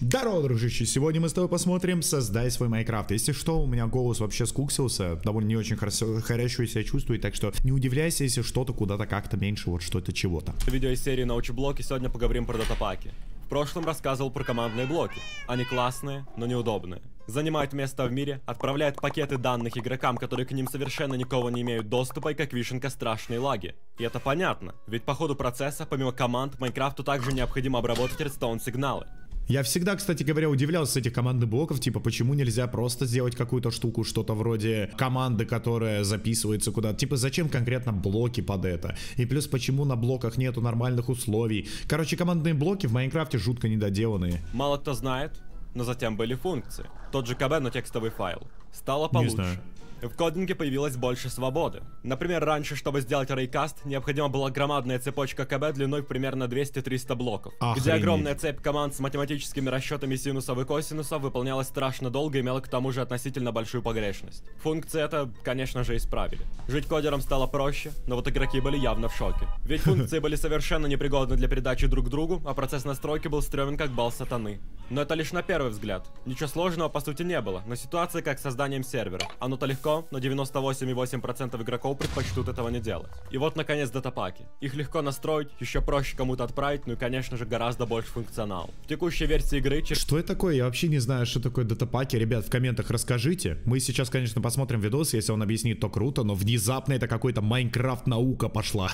Здорово, дружище! Сегодня мы с тобой посмотрим «Создай свой Майнкрафт». Если что, у меня голос вообще скуксился, довольно не очень хорошо себя чувствую, так что не удивляйся, если что-то куда-то как-то меньше, вот что-то чего-то. Видео из серии «Научи блоки», сегодня поговорим про датапаки. В прошлом рассказывал про командные блоки. Они классные, но неудобные. Занимают место в мире, отправляют пакеты данных игрокам, которые к ним совершенно никого не имеют доступа, и как вишенка страшные лаги. И это понятно, ведь по ходу процесса, помимо команд, Майнкрафту также необходимо обработать Redstone сигналы. Я всегда, кстати говоря, удивлялся этих командных блоков, типа, почему нельзя просто сделать какую-то штуку, что-то вроде команды, которая записывается куда-то, типа, зачем конкретно блоки под это, и плюс, почему на блоках нету нормальных условий. Короче, командные блоки в Майнкрафте жутко недоделанные. Мало кто знает, но затем были функции. Тот же КБ, но текстовый файл. Стало получше. В кодинге появилось больше свободы. Например, раньше, чтобы сделать рейкаст, необходима была громадная цепочка КБ длиной примерно 200-300 блоков. Охренеть. Где огромная цепь команд с математическими расчетами синусов и косинусов выполнялась страшно долго и имела к тому же относительно большую погрешность. Функции это, конечно же, исправили. Жить кодером стало проще, но вот игроки были явно в шоке. Ведь функции были совершенно непригодны для передачи друг другу, а процесс настройки был стрёмен как бал сатаны. Но это лишь на первый взгляд. Ничего сложного по сути не было, но ситуация как с созданием сервера. Оно-то легко, но 98,8% игроков предпочтут этого не делать. И вот, наконец, датапаки. Их легко настроить, еще проще кому-то отправить, ну и, конечно же, гораздо больше функционал. В текущей версии игры... Что это такое? Я вообще не знаю, что такое датапаки. Ребят, в комментах расскажите. Мы сейчас, конечно, посмотрим видос, если он объяснит, то круто, но внезапно это какой-то Майнкрафт-наука пошла.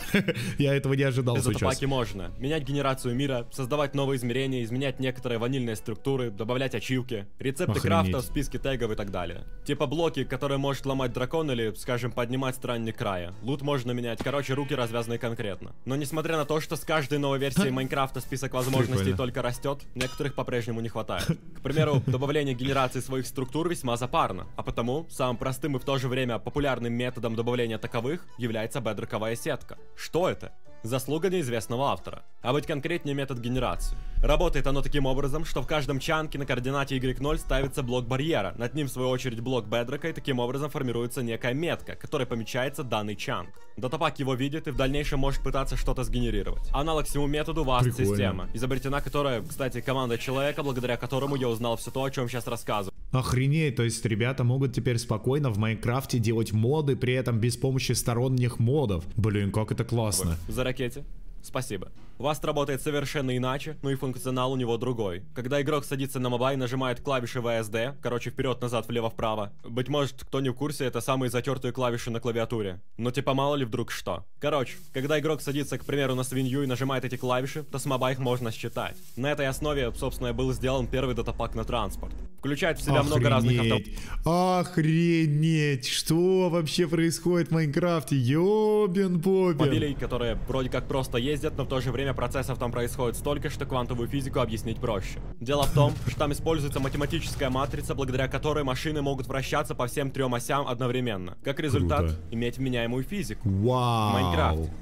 Я этого не ожидал сейчас. Датапаки можно менять генерацию мира, создавать новые измерения, изменять некоторые ванильные структуры, добавлять ачивки, рецепты крафта, списки тегов и так далее. Типа блоки, которые может ломать дракон или, скажем, поднимать странник края. Лут можно менять, короче, руки развязаны конкретно. Но несмотря на то, что с каждой новой версией Майнкрафта список возможностей только растет, некоторых по-прежнему не хватает. К примеру, добавление генерации своих структур весьма запарно, а потому самым простым и в то же время популярным методом добавления таковых является бедроковая сетка. Что это? Заслуга неизвестного автора. А быть конкретнее, метод генерации. Работает оно таким образом, что в каждом чанке на координате y0 ставится блок барьера, над ним в свою очередь блок бедрока, и таким образом формируется некая метка, которой помечается данный чанк. Датапак его видит и в дальнейшем может пытаться что-то сгенерировать. Аналог всему методу васт-система, изобретена которая, кстати, команда человека, благодаря которому я узнал все то, о чем сейчас рассказываю. Охренеть, то есть ребята могут теперь спокойно в Майнкрафте делать моды, при этом без помощи сторонних модов. Блин, как это классно. За ракете. Спасибо. Васт работает совершенно иначе, ну и функционал у него другой. Когда игрок садится на моба и нажимает клавиши ВСД, короче, вперед-назад, влево-вправо. Быть может, кто не в курсе, это самые затертые клавиши на клавиатуре. Но типа мало ли вдруг что. Короче, когда игрок садится, к примеру, на свинью и нажимает эти клавиши, то с моба их можно считать. На этой основе, собственно, был сделан первый датапак на транспорт. Включает в себя много разных автомобилей. Охренеть! Что вообще происходит в Майнкрафте? Ёбен-бобен! Мобилей, которые вроде как просто ездят, но в то же время процессов там происходит столько, что квантовую физику объяснить проще. Дело в том, что там используется математическая матрица, благодаря которой машины могут вращаться по всем трем осям одновременно. Как результат, иметь меняемую физику. Вау. В Майнкрафте.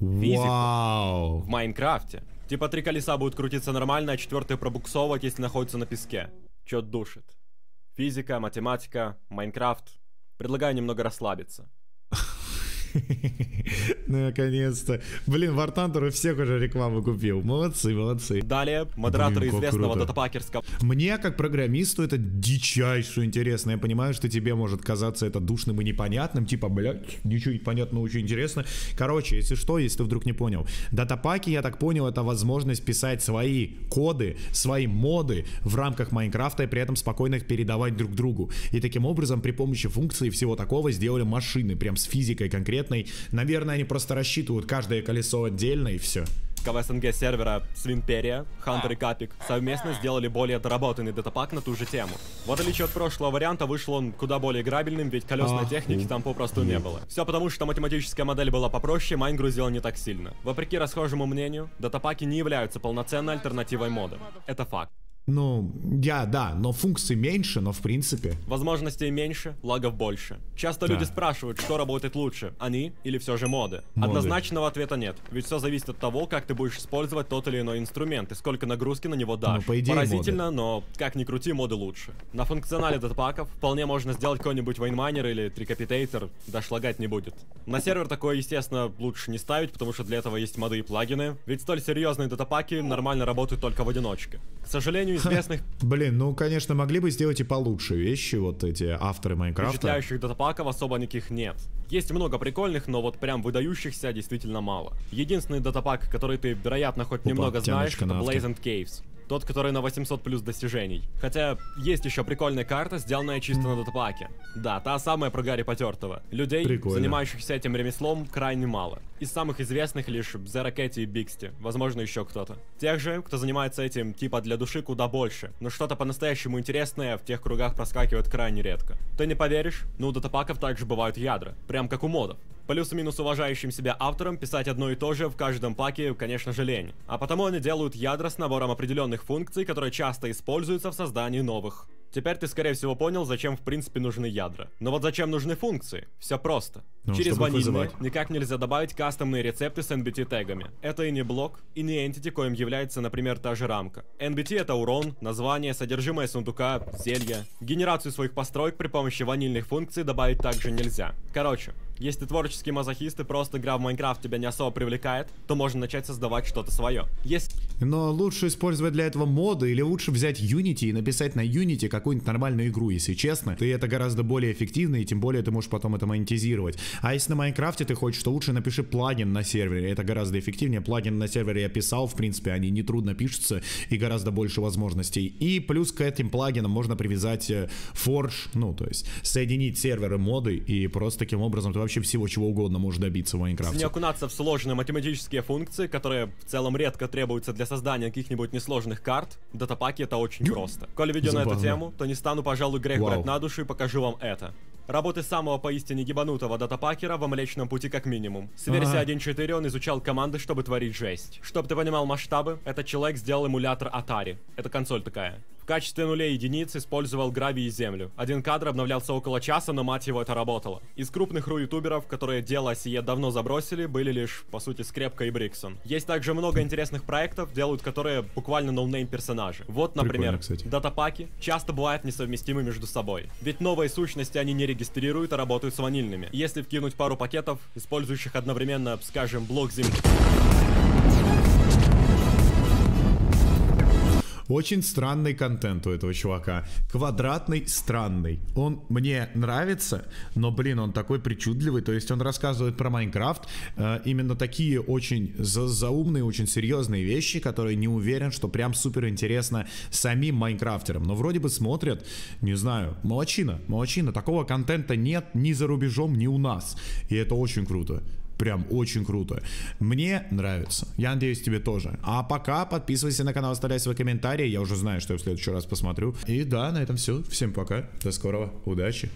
Физику. Вау. В Майнкрафте. Типа три колеса будут крутиться нормально, а четвертое пробуксовывать, если находится на песке. Чё душит. Физика, математика, Майнкрафт. Предлагаю немного расслабиться. Наконец-то. Блин, War Thunder всех уже рекламу купил. Молодцы, молодцы. Далее, модераторы известного датапакерского. Мне, как программисту, это дичайше интересно. Я понимаю, что тебе может казаться это душным и непонятным. Типа, блядь, ничего не понятно, очень интересно. Короче, если что, если ты вдруг не понял. Датапаки, я так понял, это возможность писать свои коды, свои моды в рамках Майнкрафта и при этом спокойно их передавать друг другу. И таким образом, при помощи функций и всего такого, сделали машины. Прям с физикой конкретно. Наверное, они просто рассчитывают каждое колесо отдельно и все. В СНГ сервера Swimperia, Hunter и Kupik совместно сделали более доработанный датапак на ту же тему. В отличие от прошлого варианта, вышел он куда более играбельным, ведь колесной техники там попросту не было. Все потому, что математическая модель была попроще, Майн грузил не так сильно. Вопреки расхожему мнению, датапаки не являются полноценной альтернативой модам. Это факт. Ну, да, но функций меньше, но в принципе. Возможностей меньше, лагов больше. Часто люди спрашивают, что работает лучше, они или все же моды. Однозначного ответа нет, ведь все зависит от того, как ты будешь использовать тот или иной инструмент и сколько нагрузки на него дашь. Ну, по идее, поразительно, моды. Но как ни крути, моды лучше. На функционале датапаков вполне можно сделать какой-нибудь вайнмайнер или трикапитейтер, даже лагать не будет. На сервер такое, естественно, лучше не ставить, потому что для этого есть моды и плагины, ведь столь серьезные датапаки нормально работают только в одиночке. К сожалению, одну из местных... Блин, ну, конечно, могли бы сделать и получше вещи, вот эти авторы Майнкрафта. Впечатляющих датапаков особо никаких нет. Есть много прикольных, но вот прям выдающихся действительно мало. Единственный датапак, который ты, вероятно, хоть немного знаешь, это Blazant Caves. Тот, который на 800 плюс достижений. Хотя есть еще прикольная карта, сделанная чисто на датапаке. Да, та самая про Гарри Потертого. Людей, прикольно, занимающихся этим ремеслом, крайне мало. Из самых известных лишь Zero Catty и Бикси, возможно, еще кто-то. Тех же, кто занимается этим типа для души, куда больше, но что-то по-настоящему интересное в тех кругах проскакивает крайне редко. Ты не поверишь, но у датапаков также бывают ядра, прям как у модов. Плюс-минус уважающим себя авторам писать одно и то же в каждом паке, конечно же, лень. А потому они делают ядра с набором определенных функций, которые часто используются в создании новых. Теперь ты, скорее всего, понял, зачем, в принципе, нужны ядра. Но вот зачем нужны функции? Все просто. Ну, через ванильные никак нельзя добавить кастомные рецепты с NBT тегами. Это и не блок, и не entity, коим является, например, та же рамка. NBT — это урон, название, содержимое сундука, зелья. Генерацию своих построек при помощи ванильных функций добавить также нельзя. Короче, если творческие мазохисты, просто игра в Майнкрафт тебя не особо привлекает, то можно начать создавать что-то свое. Есть... Но лучше использовать для этого моды, или лучше взять Unity и написать на Unity какую-нибудь нормальную игру, если честно. Ты это гораздо более эффективно, и тем более ты можешь потом это монетизировать. А если на Майнкрафте ты хочешь, то лучше напиши плагин на сервере. Это гораздо эффективнее. Плагин на сервере я писал, в принципе, они нетрудно пишутся и гораздо больше возможностей. И плюс к этим плагинам можно привязать Forge, ну, то есть соединить серверы, моды, и просто таким образом ты вообще всего чего угодно можешь добиться в Майнкрафте. Не окунаться в сложные математические функции, которые в целом редко требуются для создания каких-нибудь несложных карт, датапаки — это очень просто. Коли видео на эту тему, то не стану, пожалуй, грех брать на душу и покажу вам это. Работы самого поистине ебанутого датапакера во Млечном Пути как минимум. С версии 1.4 он изучал команды, чтобы творить жесть. Чтоб ты понимал масштабы, этот человек сделал эмулятор Atari. Это консоль такая. В качестве нулей и единиц использовал гравий и землю. Один кадр обновлялся около часа, но, мать его, это работало. Из крупных ру-ютуберов, которые дело сие давно забросили, были лишь, по сути, Скрепка и Бриксон. Есть также много интересных проектов, делают которые буквально ноунейм персонажи. Вот, например, датапаки часто бывают несовместимы между собой. Ведь новые сущности они не регистрируют, а работают с ванильными. Если вкинуть пару пакетов, использующих одновременно, скажем, блок земли... Очень странный контент у этого чувака. Квадратный, странный. Он мне нравится, но, блин, он такой причудливый. То есть он рассказывает про Майнкрафт. Именно такие очень заумные, очень серьезные вещи, которые не уверен, что прям супер интересно самим майнкрафтерам. Но вроде бы смотрят, не знаю, молодчина, молодчина. Такого контента нет ни за рубежом, ни у нас. И это очень круто. Прям очень круто. Мне нравится. Я надеюсь, тебе тоже. А пока подписывайся на канал, оставляй свои комментарии. Я уже знаю, что я в следующий раз посмотрю. И да, на этом все. Всем пока. До скорого. Удачи.